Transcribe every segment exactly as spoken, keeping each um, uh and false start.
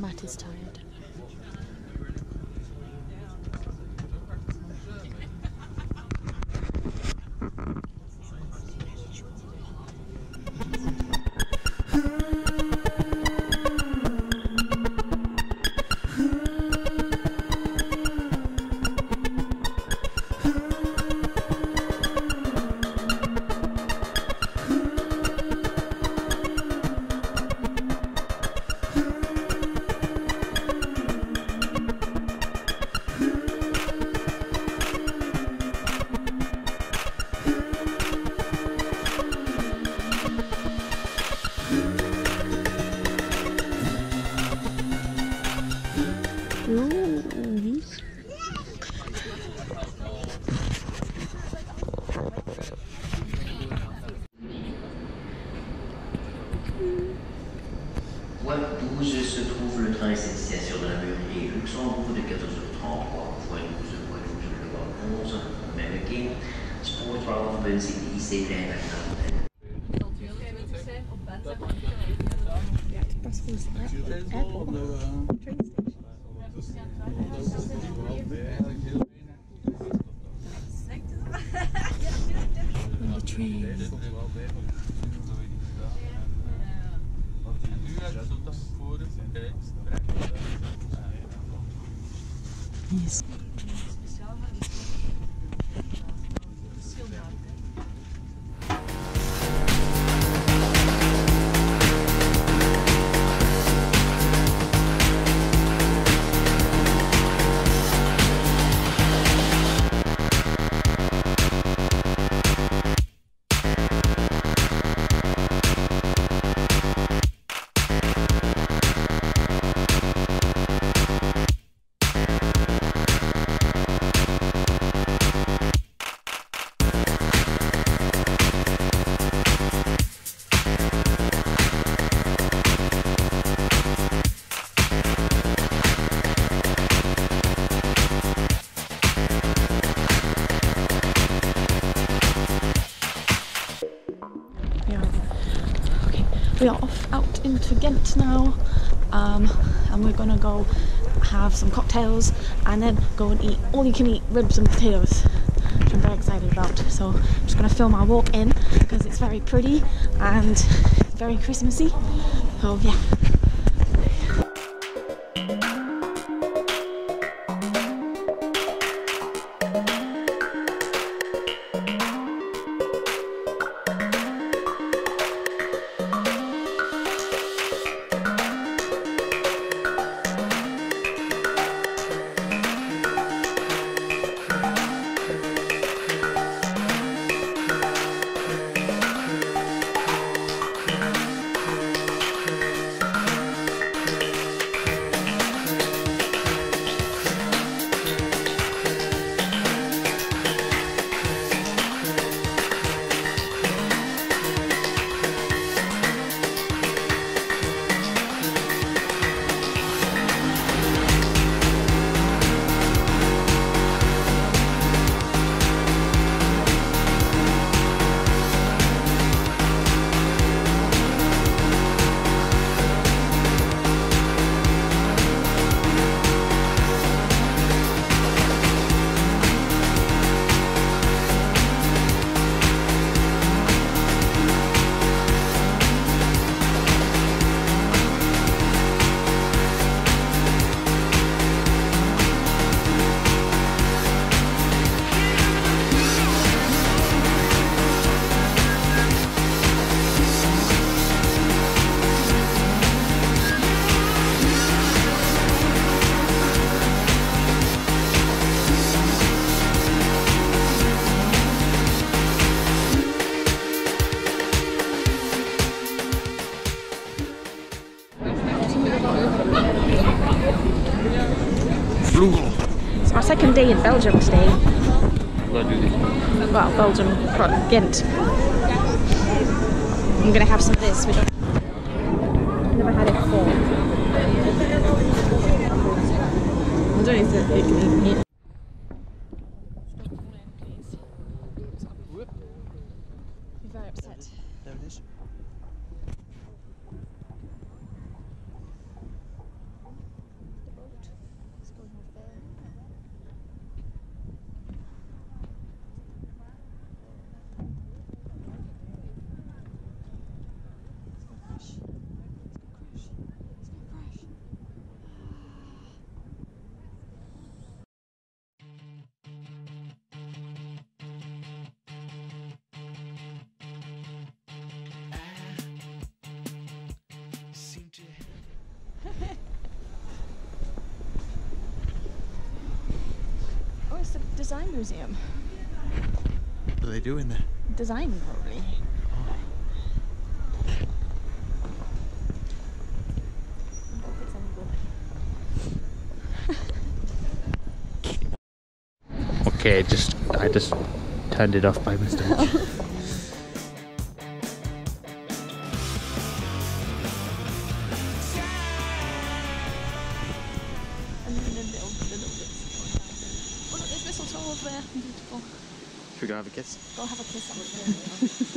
Matt is tired. Yes. We are off out into Ghent now, um, and we're gonna go have some cocktails and then go and eat all you can eat ribs and potatoes, which I'm very excited about. So I'm just gonna film our walk in because it's very pretty and very Christmassy. So yeah. Second day in Belgium today. Well, Belgium, Ghent. I'm gonna have some of this. We don't I've never had it before. I don't need to eat meat. You're very upset. There it is. Design Museum. What do they do in there? Design, probably. Oh. Okay, just I just turned it off by mistake. Should we go have a kiss? Go have a kiss on the window.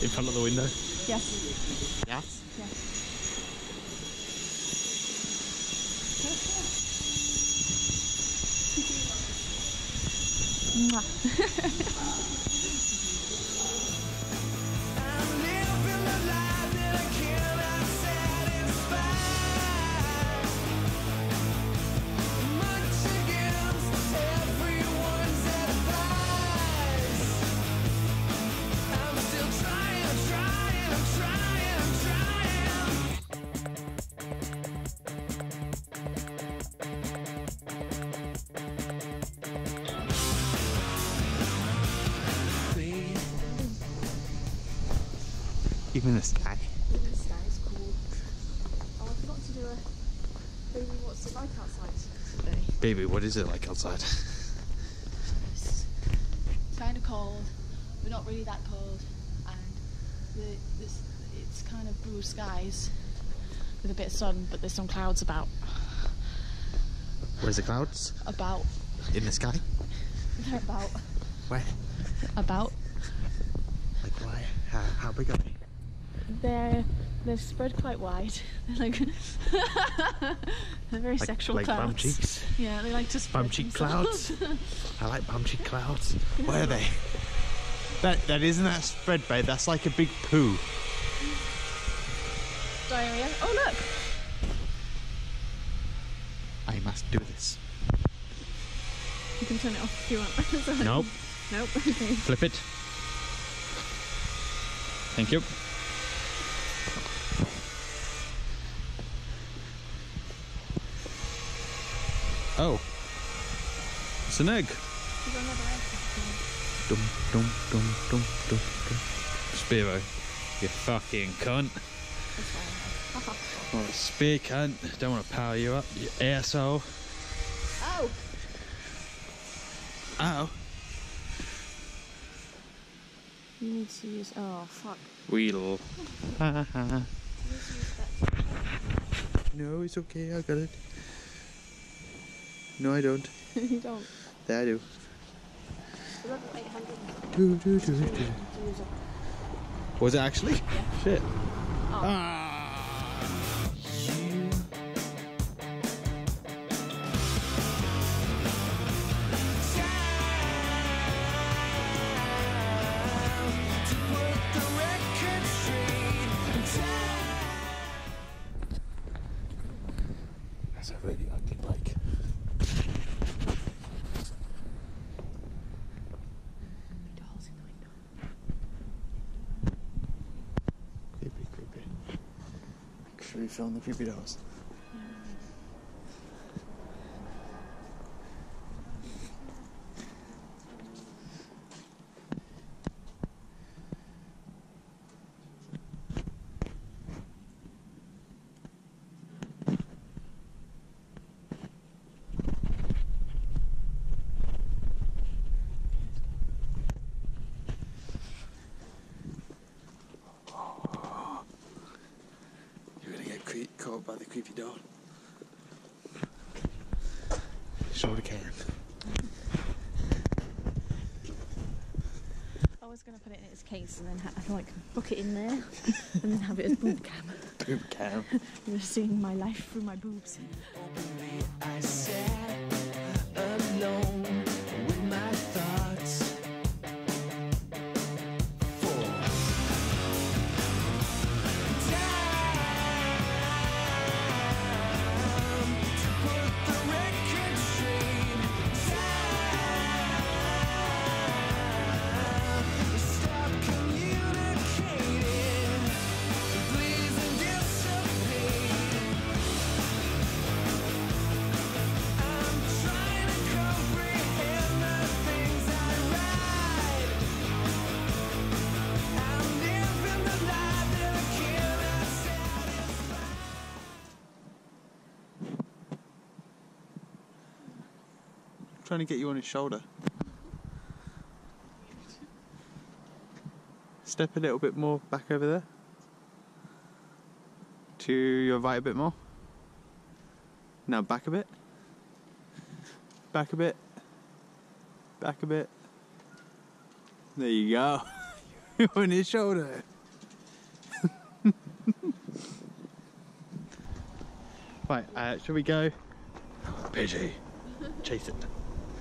In front of the window? Yes. Yes? Yes. Even the sky. Even the sky is cool. Oh, I forgot to do a baby, what's it like outside today? Baby, what is it like outside? It's kind of cold, but not really that cold, and the, this, it's kind of blue skies with a bit of sun, but there's some clouds about. Where's the clouds? About. In the sky? They're about. Where? About. Like why? How, how big are they? They're, they're spread quite wide. They're like they're very like, sexual like clouds. Like bum cheeks? Yeah, they like to spread bum cheek themselves. Clouds? I like bum cheek clouds. Where are they? That, that isn't that spread, babe. That's like a big poo. Diarrhea. Oh, look! I must do this. You can turn it off if you want. So nope. Nope. Okay. Flip it. Thank you. Oh, it's an egg. Dum dum dum dum dum dum. Spearow, you fucking cunt. Oh, spear cunt. Don't want to power you up, you asshole. Ow. Ow. You need to use. Oh, fuck. Weedle. No, it's okay. I got it. No, I don't. You don't? Yeah, I do. Do, do, do, do. Was it actually? Yeah. Shit. Oh. Ah! That's a really ugly bike. Should we film the creepy dolls? Caught by the creepy doll. Sure we can. I was going to put it in its case and then ha like book it in there and then have it as boob cam. Boob cam. You're seeing my life through my boobs. Openly I sat alone with my thoughts. trying to get you on his shoulder. Step a little bit more back over there. To your right a bit more. Now back a bit. Back a bit. Back a bit. There you go. You're on his shoulder. Right, uh, shall we go? Pidgey. Chase it.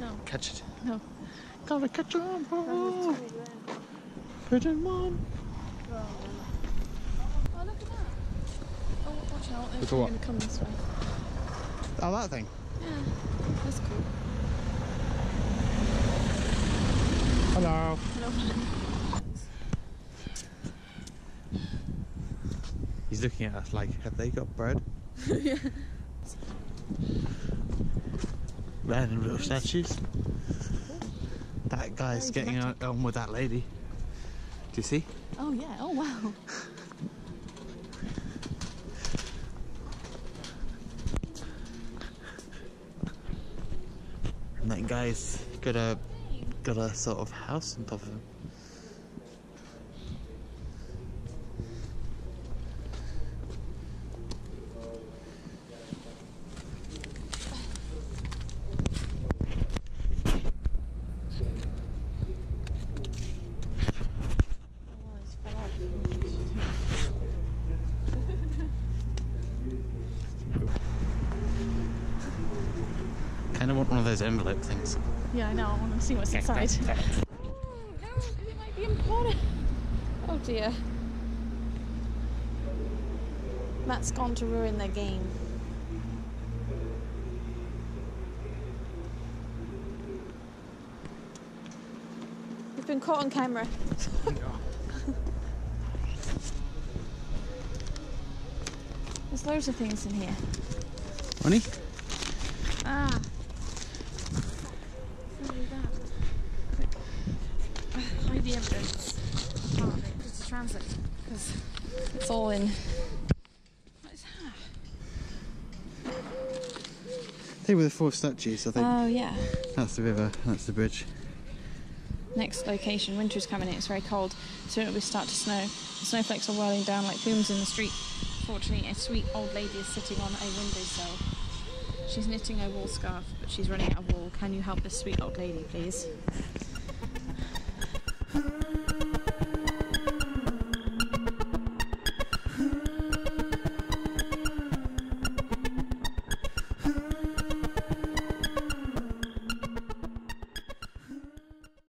No. Catch it. No. Gotta catch it on, bro. Pigeon mom. Oh, look at that. Oh, watch out. It's going to come this way. Oh, that thing? Yeah. That's cool. Hello. Hello. He's looking at us like, have they got bread? Yeah. Random little statues. That guy's getting on, on with that lady. Do you see? Oh yeah, oh wow. And that guy's got a got a sort of house on top of him. I want one of those envelope things. Yeah, I know. I want to see what's inside. Oh, no, it might be important. Oh dear. Matt's gone to ruin their game. You've been caught on camera. There's loads of things in here. Honey? Ah. The evidence. I can't think because it's transit. Because it's all in. What is that? They were the four statues, I think. Oh, yeah. That's the river, that's the bridge. Next location, winter's coming in, it's very cold. Soon it will start to snow. The snowflakes are whirling down like plumes in the street. Fortunately, a sweet old lady is sitting on a windowsill. She's knitting a wool scarf, but she's running out of wool. Can you help this sweet old lady, please?